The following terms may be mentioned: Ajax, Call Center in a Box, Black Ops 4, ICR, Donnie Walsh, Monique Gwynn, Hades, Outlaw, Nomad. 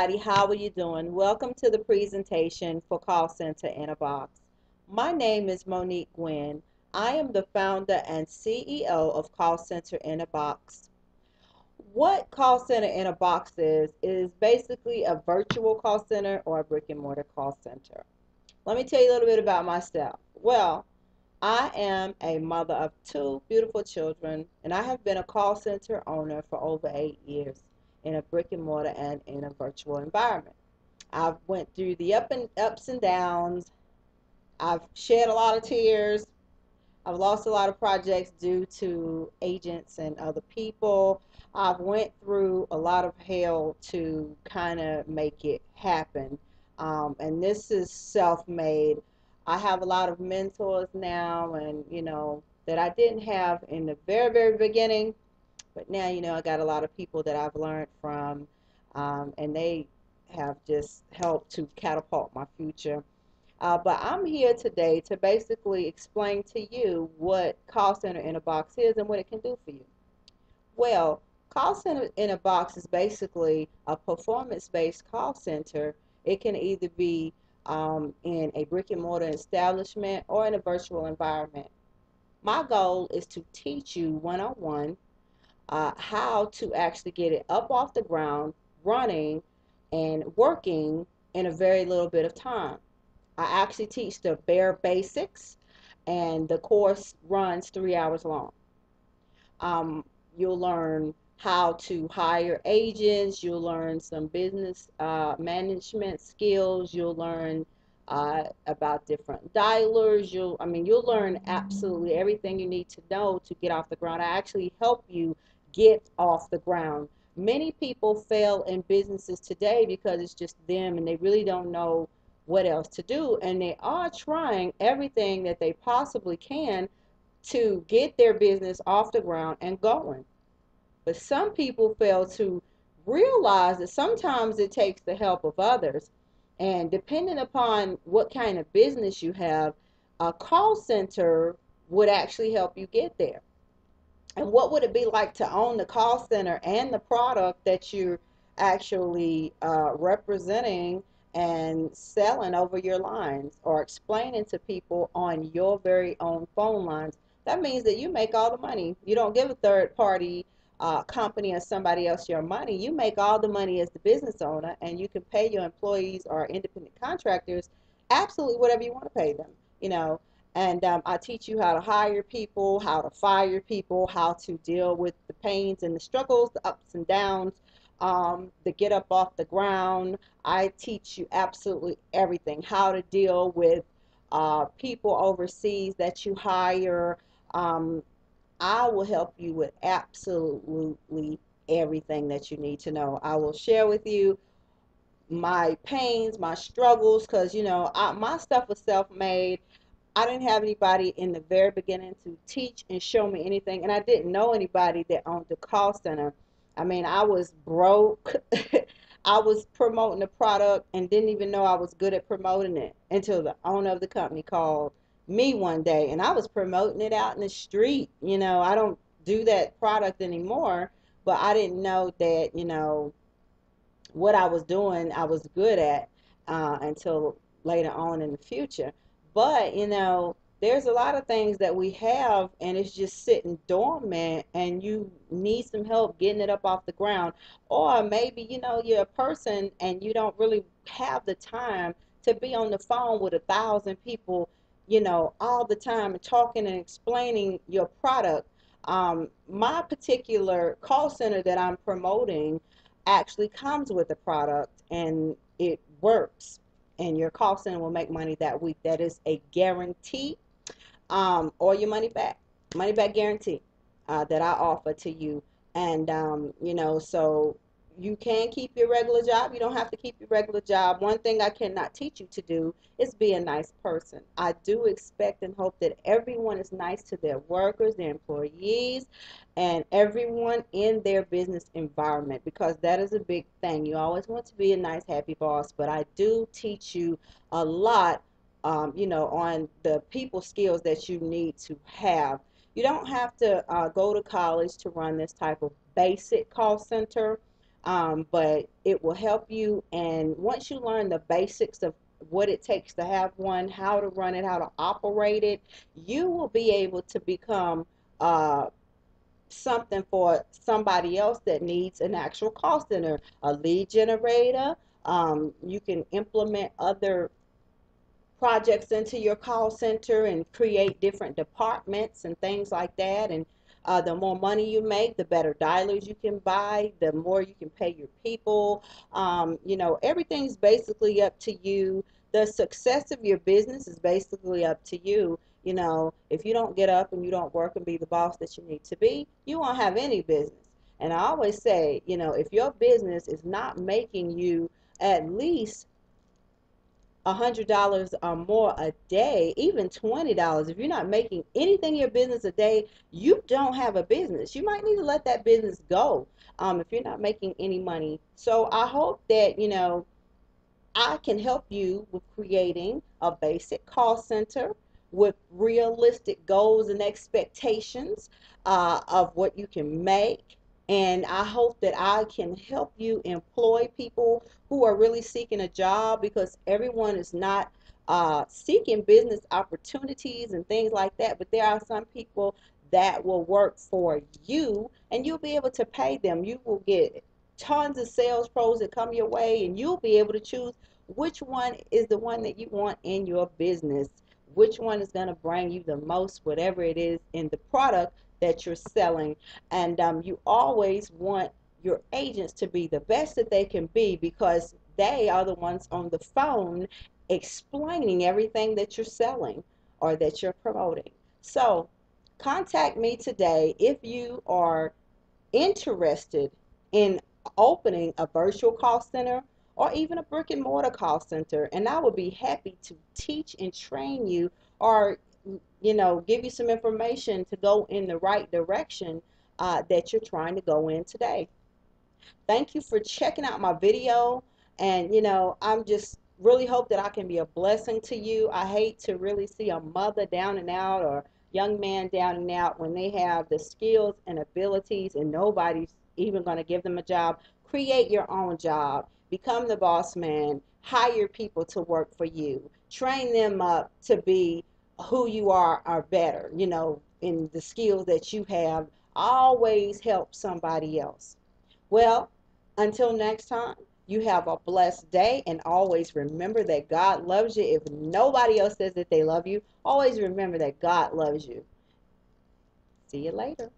How are you doing? Welcome to the presentation for Call Center in a Box. My name is Monique Gwynn. I am the founder and CEO of Call Center in a Box. What Call Center in a Box is basically a virtual call center or a brick and mortar call center. Let me tell you a little bit about myself. Well, I am a mother of two beautiful children, and I have been a call center owner for over 8 years. In a brick and mortar and in a virtual environment. I've went through the ups and downs. I've shed a lot of tears. I've lost a lot of projects due to agents and other people. I've went through a lot of hell to kind of make it happen. And this is self-made. I have a lot of mentors now, and you know that I didn't have in the very beginning. But now, you know, I got a lot of people that I've learned from, and they have just helped to catapult my future. But I'm here today to basically explain to you what Call Center in a Box is and what it can do for you. Well, Call Center in a Box is basically a performance-based call center. It can either be in a brick and mortar establishment or in a virtual environment. My goal is to teach you one-on-one how to actually get it up off the ground, running and working in a very little bit of time. I actually teach the bare basics, and the course runs 3 hours long. You'll learn how to hire agents, you'll learn some business management skills, you'll learn about different dialers. You'll learn absolutely everything you need to know to get off the ground. I actually help you get off the ground. Many people fail in businesses today because it's just them and they really don't know what else to do, and they are trying everything that they possibly can to get their business off the ground and going. But some people fail to realize that sometimes it takes the help of others, and depending upon what kind of business you have, a call center would actually help you get there. And what would it be like to own the call center and the product that you're actually representing and selling over your lines or explaining to people on your very own phone lines? That means that you make all the money. You don't give a third party company or somebody else your money. You make all the money as the business owner, and you can pay your employees or independent contractors absolutely whatever you want to pay them, you know. And I teach you how to hire people, how to fire people, how to deal with the pains and the struggles, the ups and downs, the get up off the ground. I teach you absolutely everything, how to deal with people overseas that you hire. I will help you with absolutely everything that you need to know. I will share with you my pains, my struggles, because, you know, my stuff was self-made. I didn't have anybody in the very beginning to teach and show me anything, and I didn't know anybody that owned the call center. I mean, I was broke. I was promoting the product and didn't even know I was good at promoting it until the owner of the company called me one day, and I was promoting it out in the street. You know, I don't do that product anymore, but I didn't know that, you know, what I was doing I was good at until later on in the future. But, you know, there's a lot of things that we have, and it's just sitting dormant, and you need some help getting it up off the ground. Or maybe, you know, you're a person and you don't really have the time to be on the phone with 1,000 people, you know, all the time, talking and explaining your product. My particular call center that I'm promoting actually comes with the product, and it works, and your call center will make money that week. That is a guarantee, or your money back guarantee that I offer to you. And you know, so you can keep your regular job. You don't have to keep your regular job. One thing I cannot teach you to do is be a nice person. I do expect and hope that everyone is nice to their workers, their employees, and everyone in their business environment, because that is a big thing. You always want to be a nice, happy boss, but I do teach you a lot, you know, on the people skills that you need to have. You don't have to go to college to run this type of basic call center. but it will help you. And once you learn the basics of what it takes to have one, how to run it, how to operate it, you will be able to become something for somebody else that needs an actual call center, a lead generator. You can implement other projects into your call center and create different departments and things like that. And the more money you make, the better dialers you can buy, the more you can pay your people. You know, everything's basically up to you. The success of your business is basically up to you. You know, if you don't get up and you don't work and be the boss that you need to be, you won't have any business. And I always say, you know, if your business is not making you at least $100 or more a day, even $20, if you're not making anything in your business a day, you don't have a business. You might need to let that business go if you're not making any money. So I hope that, you know, I can help you with creating a basic call center with realistic goals and expectations of what you can make. And I hope that I can help you employ people who are really seeking a job, because everyone is not seeking business opportunities and things like that. But there are some people that will work for you and you'll be able to pay them. You will get tons of sales pros that come your way, and you'll be able to choose which one is the one that you want in your business, which one is going to bring you the most, whatever it is in the product that you're selling. And you always want your agents to be the best that they can be, because they are the ones on the phone explaining everything that you're selling or that you're promoting. So contact me today if you are interested in opening a virtual call center or even a brick and mortar call center, and I would be happy to teach and train you, or you know, give you some information to go in the right direction that you're trying to go in today. Thank you for checking out my video, and you know, I'm just really hope that I can be a blessing to you. I hate to really see a mother down and out or young man down and out when they have the skills and abilities and nobody's even going to give them a job. Create your own job. Become the boss man. Hire people to work for you. Train them up to be who you are better, you know, in the skills that you have. Always help somebody else. Well, until next time, you have a blessed day, and always remember that God loves you. If nobody else says that they love you, always remember that God loves you. See you later.